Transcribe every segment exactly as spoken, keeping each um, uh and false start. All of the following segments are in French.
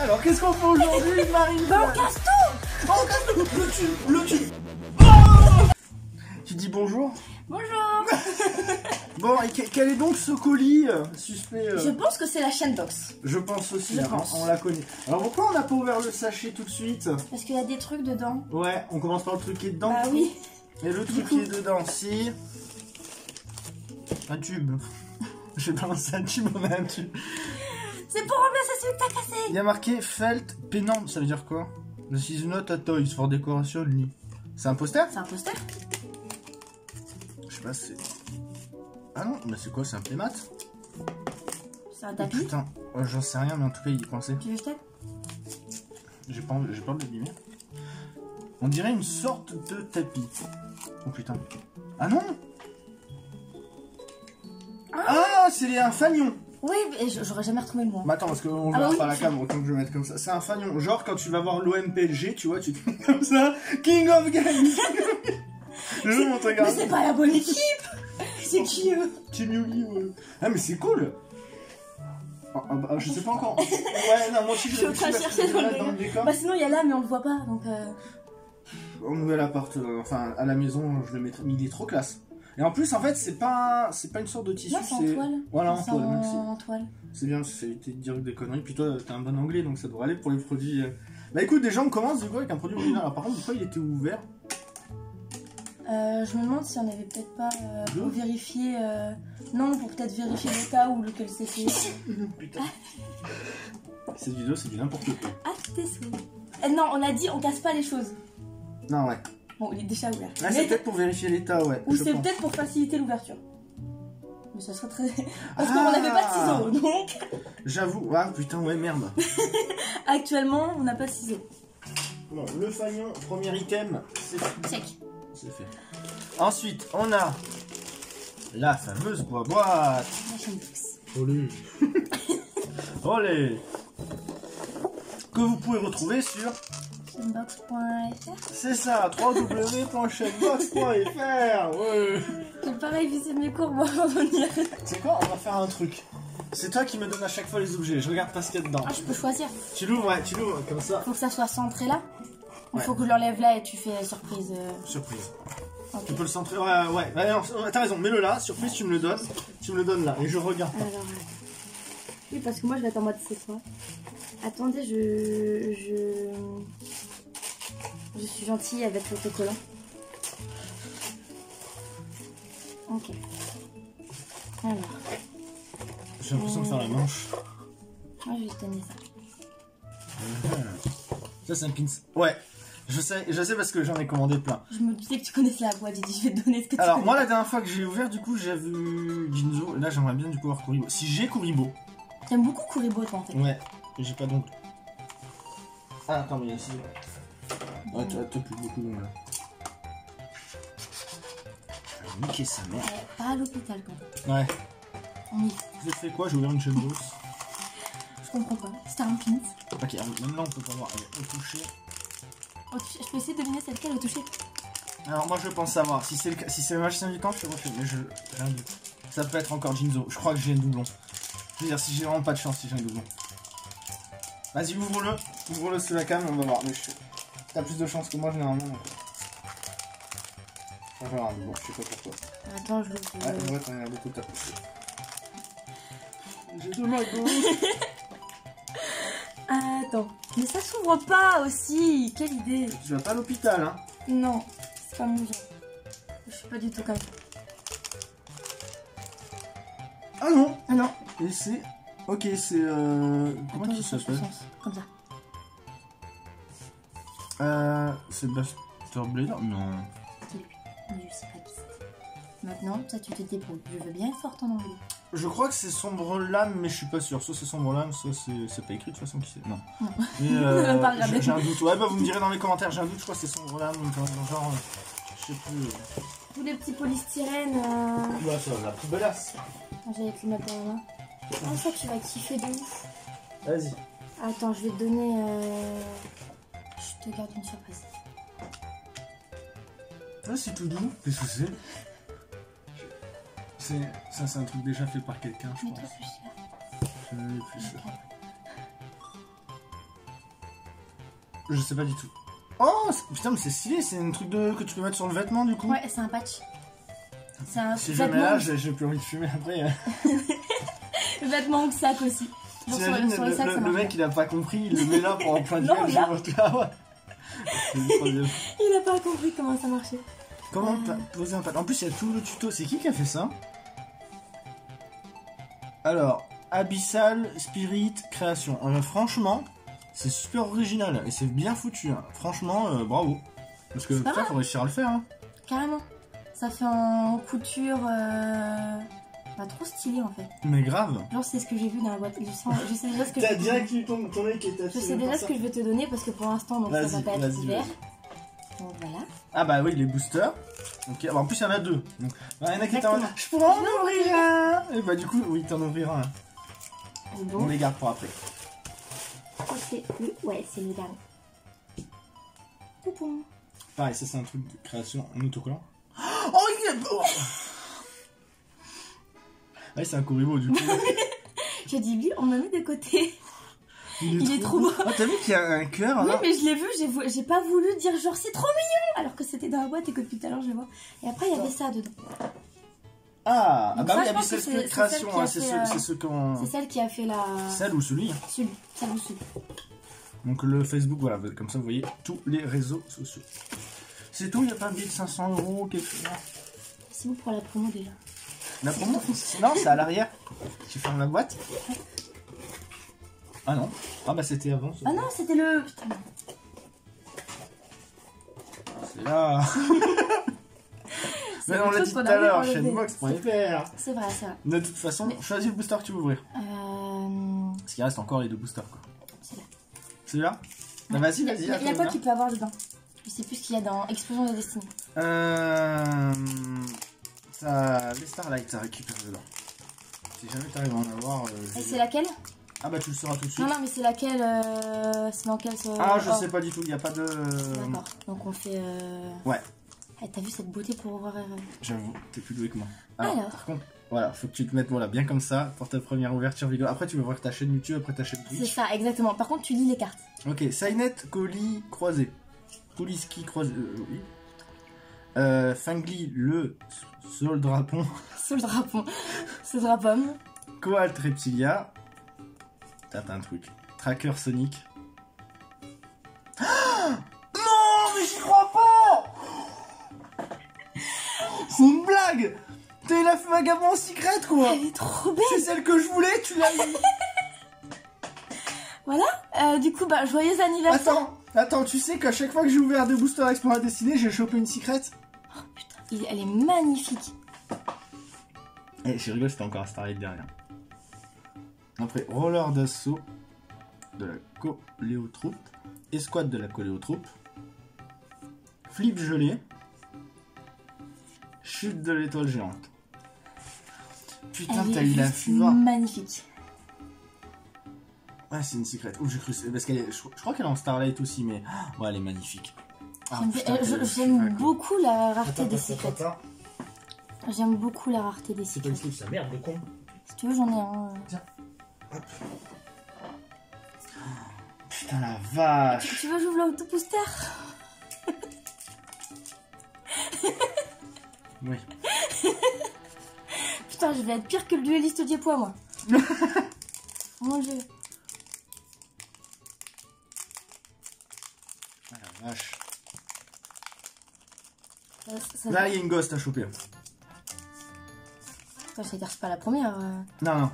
Alors qu'est-ce qu'on fait aujourd'hui, Marine? Bah on casse tout. On casse tout. Le tube, le tube. Oh, tu dis bonjour. Bonjour. Bon, et quel est donc ce colis euh, suspect euh... Je pense que c'est la Shenbox. Je pense aussi, je hein, pense. On, on la connaît. Alors pourquoi on n'a pas ouvert le sachet tout de suite? Parce qu'il y a des trucs dedans. Ouais, on commence par le truc qui est dedans. Ah oui. Et le truc qui est dedans, si... Un tube. J'ai balancé un tube, on a un tube. C'est pour remplacer celui que t'as cassé. Il y a marqué Felt Pennant, ça veut dire quoi? This is not a toys for decoration only. C'est un poster? C'est un poster. Je sais pas si c'est... Ah non, mais c'est quoi? C'est un playmat? C'est un tapis? Oh, putain, oh, j'en sais rien, mais en tout cas il est coincé. Tu veux jeter? J'ai pas envie de l'abîmer. On dirait une sorte de tapis. Oh putain. Ah non. Ah, ah c'est un fanion. Oui, mais j'aurais jamais retrouvé le mot. Bah attends, parce qu'on ah, le voit oui, par la caméra, donc je vais mettre comme ça. C'est un fanion, genre quand tu vas voir l'O M P L G, tu vois, tu te mets comme ça. King of Games. Je vais vous montrer, regarde. Mais c'est pas la bonne équipe. C'est qui eux? Team Yu-Gi-Oh! Ah mais c'est cool! Ah, ah, bah, je sais pas encore. Ouais, non, moi aussi je suis en train de chercher dans le décor. Bah sinon il y a là mais on le voit pas donc euh... Au nouvel appart, euh, enfin à la maison je le mettrai, mais il est trop classe. Et en plus en fait c'est pas c'est pas une sorte de tissu, c'est en toile. Voilà, en toile, merci. En toile. C'est bien, ça évite de dire des conneries. Puis toi t'as un bon anglais donc ça devrait aller pour les produits. Bah écoute, déjà on commence du coup avec un produit original. Par contre, une fois il était ouvert. Euh, je me demande si on n'avait peut-être pas euh, pour vérifier. Euh... Non, pour peut-être vérifier l'état ou lequel c'est fait. Putain. Cette vidéo, c'est du n'importe quoi. Ah, t'es souris. Euh, non, on a dit on casse pas les choses. Non, ouais. Bon, il est déjà ouvert. Ah, c'est peut-être pour vérifier l'état, ouais. Ou c'est peut-être pour faciliter l'ouverture. Mais ça serait très. Parce ah qu'on n'avait pas de ciseaux, donc. J'avoue. Ah, putain, ouais, merde. Actuellement, on n'a pas de ciseaux. Bon, le fanion, premier item, c'est sec. C'est fait. Ensuite, on a la fameuse boîte. Olé. Olé. Que vous pouvez retrouver sur Shenbox point F R. C'est ça, w w w point shenbox point f r. Ouais. J'ai pareil visé mes cours, moi, avant de venir. C'est quoi? On va faire un truc. C'est toi qui me donnes à chaque fois les objets. Je regarde pas ce qu'il y a dedans. Ah, je peux choisir. Tu l'ouvres, ouais, tu l'ouvres comme ça. Faut que ça soit centré là. Il ouais. Faut que je l'enlève là et tu fais surprise. Surprise. Okay. Tu peux le centrer. Ouais, ouais. ouais T'as raison, mets-le là. Surprise, ouais. tu me le donnes. Tu me le donnes là. Et je regarde. Pas. Alors, oui, parce que moi je vais être en mode c'est quoi. Attendez, je. Je. Je suis gentille avec l'autocollant. Ok. Alors. J'ai l'impression euh... de faire la manche. Moi je vais te donner ça. Mmh. Ça, c'est un pins. Ouais. Je sais, je sais parce que j'en ai commandé plein. Je me disais que tu connaissais la boîte, j'ai dit je vais te donner ce que tu Alors, connais. Moi, la dernière fois que j'ai ouvert, du coup, j'avais vu Jinzo. Là, j'aimerais bien du coup avoir Kuriboh. Si j'ai Kuriboh. T'aimes beaucoup Kuriboh, toi, en fait. Ouais, j'ai pas d'ongle. Ah, attends, mais il y a ici. Ouais, tu as plus beaucoup d'ongles là. Je vais niquer sa mère. Ouais, pas à l'hôpital, quand même. Ouais. On y est. Vous avez fait quoi? J'ai ouvert une chaîne d'os. Je comprends pas. C'était un pins. Ok, même là, on peut pas voir. Allez, au toucher. Je peux essayer de deviner c'est lequel au toucher. Alors moi je pense savoir, si c'est le, si c'est le magicien du temps je te refais, mais je... rien du tout. Ça peut être encore Jinzo, je crois que j'ai un doublon. Je veux dire si j'ai vraiment pas de chance si j'ai un doublon. Vas-y ouvre-le, ouvre-le sous la cam, on va voir, mais je... T'as plus de chance que moi généralement. Donc... Enfin, genre, bon, je sais pas pourquoi. Attends je l'ouvre. Ouais, en vrai t'en as beaucoup de tapis. J'ai deux mains Attends, mais ça s'ouvre pas aussi, quelle idée. Tu vas pas à l'hôpital hein? Non, c'est pas mon genre. Je suis pas du tout comme ça. Ah non. Ah non. Et c'est... Ok, c'est... Euh... Comment Attends, ça s'appelle? Comme ça. Euh... C'est Buster Blader? Non. C'est lui. Mais je sais pas qui c'est. Maintenant, ça tu te débrouilles. Je veux bien être fort en anglais. Je crois que c'est Sombre Lame, mais je suis pas sûr. Soit c'est Sombre Lame, soit c'est pas écrit de toute façon. Qui c'est? Non. non. Euh, j'ai un doute. Ouais, bah vous me direz dans les commentaires, j'ai un doute. Je crois que c'est Sombre Lame, genre. Je sais plus. Euh... Tous les petits polystyrènes. Euh... Ouais, ça, la plus belasse. J'allais te le mettre dans la main. Ah, ça, tu vas kiffer de ouf. Vas-y. Attends, je vais te donner. Euh... Je te garde une surprise. Ah, c'est tout doux. Qu'est-ce que c'est? Ça, c'est un truc déjà fait par quelqu'un, je pense. Plus cher. Plus cher. Je sais pas du tout. Oh putain, mais c'est stylé, c'est un truc de... que tu peux mettre sur le vêtement du coup. Ouais, c'est un patch. C'est un si vêtement. Si jamais là, j'ai plus envie de fumer après. Vêtement ou sac aussi. Bon, sur le, sur le, le, sac, le, le mec il a pas compris, il le met là pour en plein de gueule. Il a pas compris comment ça marchait. Comment euh... t'as posé un patch. En plus, il y a tout le tuto. C'est qui qui a fait ça? Alors, Abyssal Spirit Création. Alors, franchement, c'est super original et c'est bien foutu. Hein. Franchement, euh, bravo. Parce que putain, faut réussir à le faire. Hein. Carrément. Ça fait en couture. Euh... Pas trop stylé en fait. Mais grave. Genre, c'est ce que j'ai vu dans la boîte. Je, sens, je sais déjà ce que je vais te donner. Ton, ton œil qui est je sais déjà ce que je vais te donner parce que pour l'instant, donc ça va pas être ouvert. Donc voilà. Ah bah oui, les boosters. Okay. Bah, en plus, il y en a deux. Donc, bah, il y en a qui t'en... Je pourrais en ouvrir un. Et bah du coup, oui, t'en ouvriras un. Bon. On les garde pour après. C'est le... Ouais, c'est le dernier. Poupon. Pareil, ça c'est un truc de création en autocollant. Oh, il est beau. Ah, c'est un Kuriboh du coup. J'ai dit oui, on m'a mis de côté. Il est, il est trop beau. Oh, t'as vu qu'il y a un cœur? Oui, mais je l'ai vu, j'ai pas voulu dire genre c'est trop mignon alors que c'était dans la boîte et que depuis tout à l'heure je le vois. Et après, il y avait ça dedans. Ah, donc, bah ça, oui, il y avait cette création, c'est celle qui a fait la. Celle ou celui Celui, celle ou celui. Donc le Facebook, voilà, comme ça vous voyez tous les réseaux sociaux. C'est tout, il n'y a pas mille cinq cents euros, quelque chose. C'est bon pour la promo déjà. La promo? Non, c'est à l'arrière. Tu fermes la boîte. Ah non. Ah bah c'était avant. Ah non, c'était le... Putain. C'est là. Mais on l'a dit tout à l'heure, Shenbox point F R. C'est vrai, c'est vrai. De toute façon, mais... choisis le booster que tu veux ouvrir. Euh... Parce qu'il reste encore les deux boosters, quoi. Celui-là. Celui-là? Bah vas-y, vas-y. Il y a quoi qu'il peut avoir dedans? Je sais plus ce qu'il y a dans Explosion de Destiny. Euh... Ça, les Starlight, ça récupère dedans. Si jamais t'arrives à en avoir... Euh, et c'est laquelle? Ah bah tu le sauras tout de suite. Non, non, mais c'est laquelle euh, c'est dans quelle ce... Ah, je oh. sais pas du tout, il n'y a pas de... D'accord, donc on fait... Euh... Ouais. Eh, t'as vu cette beauté pour ouvrir... Euh... J'avoue, t'es plus doué que moi. Alors, Alors par contre, voilà, faut que tu te mettes voilà, bien comme ça pour ta première ouverture vidéo. Après, tu vas ouvrir ta chaîne YouTube, après ta chaîne Twitch. C'est ça, exactement. Par contre, tu lis les cartes. Ok, Sainet, colis croisé. Colis ski croisé... Euh, oui. Euh, Fangli, le Soldrapon. Soldrapon. Soldrapon. Koal Reptilia. T'as un truc. Tracker Sonic. Ah non, mais j'y crois pas. C'est une blague. T'es la Fumagabon secrète quoi. Elle est trop belle. C'est celle que je voulais, tu l'as eu. Voilà. Euh, du coup, bah, joyeux anniversaire. Attends, attends, tu sais qu'à chaque fois que j'ai ouvert deux boosters Explorer Destiné, j'ai chopé une secrète. Oh putain, elle est magnifique. Et je rigole, c'était encore un Starlight derrière. Après, Roller d'assaut de la Coléotroupe. Escouade de la Coléotroupe. Flip gelé. Chute de l'étoile géante. Putain, t'as eu la fume. Magnifique. Ah, c'est une secrète. Ouh, j'ai cru. Parce qu'elle est... je crois qu'elle est en Starlight aussi, mais. Oh, elle est magnifique. Ah, j'aime beaucoup la rareté des secrètes. J'aime beaucoup la rareté des secrètes. C'est pas une slip, ça merde, le con. Si tu veux, j'en ai un. Tiens. Hop. Putain, la vache. Tu, tu veux, j'ouvre l'auto-booster. Oui. Putain, je vais être pire que le dueliste des poids, moi. Mon dieu. Vache. Ça, ça là, il y a une gosse à choper. Attends, je vais dire, c'est pas la première. Non, non.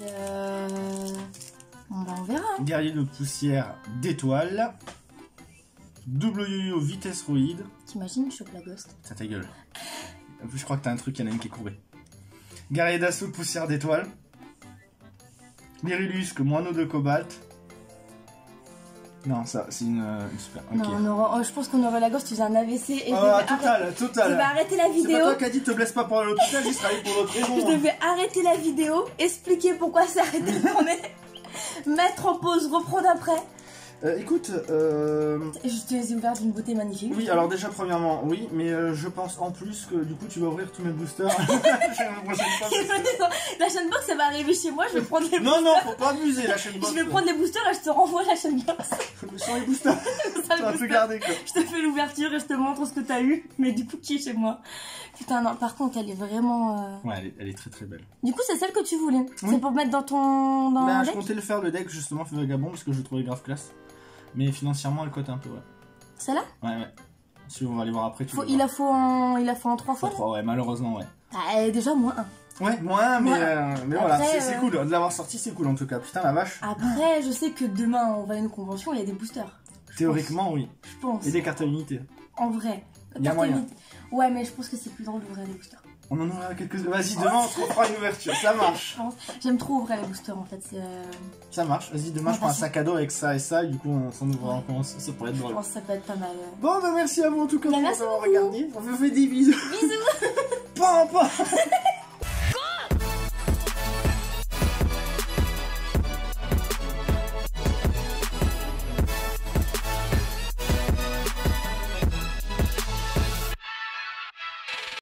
Euh... Bon, ben, on verra. Hein. Guerrier de poussière d'étoile. Double yo-yo vitesse roïde. T'imagines, je chope la gosse. Ça ta gueule. En plus, je crois que t'as un truc, il y en a une qui est courbée. Guerrier d'assaut de poussière d'étoile. Lyrillusque, moineau de cobalt. Non, ça, c'est une, une super. Okay. Non, on aura, oh, je pense qu'on aurait la gosse, tu faisais un A V C. Et ah, je total, arrêter, total. Je vais arrêter la vidéo. C'est pas toi qui a dit te blesse pas pour l'hôpital, juste travaille pour l'autre raison. Je devais arrêter la vidéo, expliquer pourquoi s'arrêter de tourner, mettre en pause, reprendre après. Euh, écoute... Euh... Je te les ai ouverts d'une beauté magnifique. Oui, alors déjà, premièrement, oui, mais euh, je pense en plus que du coup, tu vas ouvrir tous mes boosters. La Shenbox, ça va arriver chez moi, je vais prendre les boosters. Non, non, faut pas abuser, la Shenbox. Je vais prendre les boosters et je te renvoie la Shenbox. Sans les boosters, ça va te garder, quoi. Je te fais l'ouverture et je te montre ce que t'as eu, mais du coup, qui est chez moi. Putain, non, par contre, elle est vraiment... Euh... Ouais, elle est, elle est très très belle. Du coup, c'est celle que tu voulais. Oui. C'est pour mettre dans ton... Dans bah, deck. Je comptais le faire, le deck, justement, Fumagabon, parce que je le trouvais grave classe. Mais financièrement, elle cote un peu, ouais. Celle-là? Ouais, ouais. Si on va aller voir après, tu faut, il, la faut en, il la faut en trois fois. trois, ouais, malheureusement, ouais. Ah, déjà, moins un. Ouais, moins un, mais, euh, mais après, voilà, c'est euh... cool. De l'avoir sorti, c'est cool en tout cas. Putain, la vache. Après, je sais que demain, on va à une convention, il y a des boosters. Théoriquement, oui. Je pense. Et des cartes à unité. En vrai. Il y a moyen. Ouais, mais je pense que c'est plus drôle d'ouvrir les boosters. On en ouvrira quelques-uns. Vas-y, demain, on te fera une ouverture. Ça marche. J'aime trop ouvrir les boosters en fait. Euh... Ça marche. Vas-y, demain, je prends un sac à dos avec ça et ça. Du coup, on s'en ouvrira ouais. encore. Ça pourrait être drôle. Je pense que ça peut être pas mal. Euh... Bon, bah, merci à vous en tout cas pour avoir regardé. On vous fait des bisous. Bisous. Pam, pam.